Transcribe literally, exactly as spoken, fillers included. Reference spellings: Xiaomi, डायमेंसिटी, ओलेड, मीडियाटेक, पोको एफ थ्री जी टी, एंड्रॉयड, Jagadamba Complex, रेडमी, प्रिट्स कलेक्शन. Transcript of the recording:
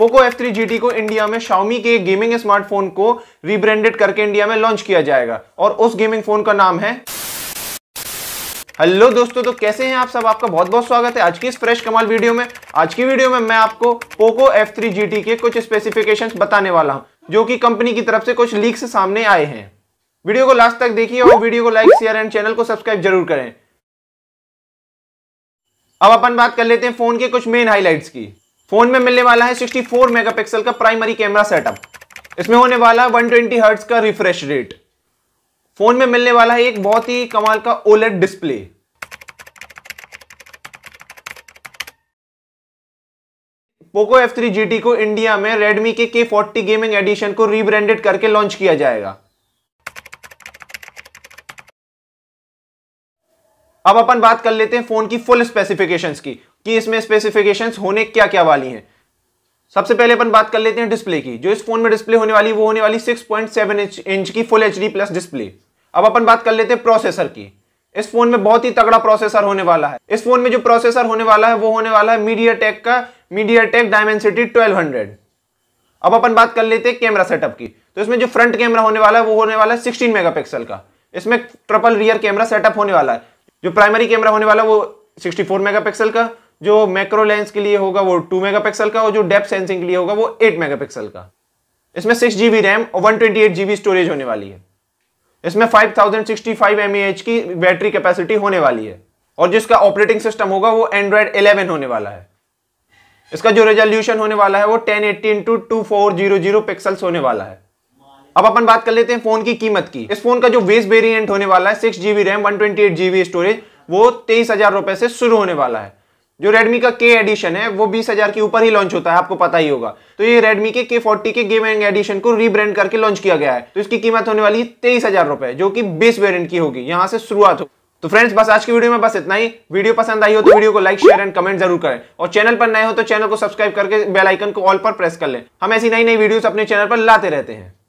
पोको एफ थ्री जी टी को India में Xiaomi के गेमिंग स्मार्टफोन को रीब्रांडेड करके इंडिया में लॉन्च किया जाएगा और उस गेमिंग फोन का नाम है। हेलो दोस्तों, तो कैसे हैं आप सब, आपका बहुत बहुत स्वागत है आज की इस फ्रेश कमाल वीडियो में। आज की वीडियो में मैं आपको पोको एफ थ्री जी टी के कुछ स्पेसिफिकेशंस बताने वाला हूं जो कि कंपनी की तरफ से कुछ लीक्स सामने आए हैं। वीडियो को लास्ट तक देखिए और वीडियो को लाइक, शेयर एंड चैनल को सब्सक्राइब जरूर करें। अब अपन बात कर लेते हैं फोन के कुछ मेन हाईलाइट्स की। फोन में मिलने वाला है सिक्सटी फोर मेगापिक्सल का प्राइमरी कैमरा सेटअप, इसमें होने वाला है वन ट्वेंटी हर्ट्ज का रिफ्रेश रेट। फोन में मिलने वाला है एक बहुत ही कमाल का ओलेड display. पोको एफ थ्री जी टी को इंडिया में रेडमी के के फोर्टी गेमिंग एडिशन को रीब्रांडेड करके लॉन्च किया जाएगा। अब अपन बात कर लेते हैं फोन की फुल स्पेसिफिकेशंस की कि इसमें स्पेसिफिकेशंस होने क्या क्या वाली हैं। सबसे पहले अपन बात कर लेते हैं डिस्प्ले की। जो इस फोन में डिस्प्ले होने वाली वो होने वाली सिक्स पॉइंट सेवन इंच की फुल एचडी प्लस डिस्प्ले। अब अपन बात कर लेते हैं प्रोसेसर की। इस फोन में बहुत ही तगड़ा प्रोसेसर होने वाला है। इस फोन में जो प्रोसेसर होने वाला है वो होने वाला है मीडियाटेक का मीडियाटेक डायमेंसिटी ट्वेल्व हंड्रेड। अब अपन बात कर लेते हैं कैमरा सेटअप की। तो इसमें जो फ्रंट कैमरा होने वाला है वो होने वाला है सिक्सटीन मेगापिक्सल का। इसमें ट्रिपल रियर कैमरा सेटअप होने वाला है। जो प्राइमरी कैमरा होने वाला वो सिक्सटी फोर मेगापिक्सल का, जो मैक्रो लेंस के लिए होगा वो टू मेगापिक्सल का और जो डेप्थ सेंसिंग के लिए होगा वो एट मेगापिक्सल का। इसमें सिक्स जीबी रैम और one twenty eight GB storage होने वाली है। इसमें five thousand sixty five M A H की बैटरी कैपेसिटी होने वाली है और जिसका ऑपरेटिंग सिस्टम होगा वो एंड्रॉयड इलेवन होने वाला है। इसका जो रेजोल्यूशन होने वाला है वो ten eighty into two four zero zero pixels होने वाला है। अब अपन बात कर लेते हैं फोन की कीमत की। इस फोन का जो बेस वेरिएंट होने वाला है six GB RAM one twenty eight GB storage वो तेईस हजार रुपए से शुरू होने वाला है। जो रेडमी का के एडिशन है वो बीस हजार के ऊपर ही लॉन्च होता है, आपको पता ही होगा। तो ये रेडमी के के फोर्टी के गेमिंग एडिशन को रीब्रांड करके लॉन्च किया गया है। तो इसकी कीमत होने वाली है तेईस हजार रुपए जो कि बेस वेरिएंट की होगी, यहाँ से शुरुआत हो। तो फ्रेंड्स, बस आज की वीडियो में बस इतना ही। वीडियो पसंद आई हो तो वीडियो को लाइक, शेयर एंड कमेंट जरूर करें और चैनल पर नए हो तो चैनल को सब्सक्राइब करके बेल आइकन को ऑल पर प्रेस कर लें। हम ऐसी नई नई वीडियोस अपने चैनल पर लाते रहते हैं।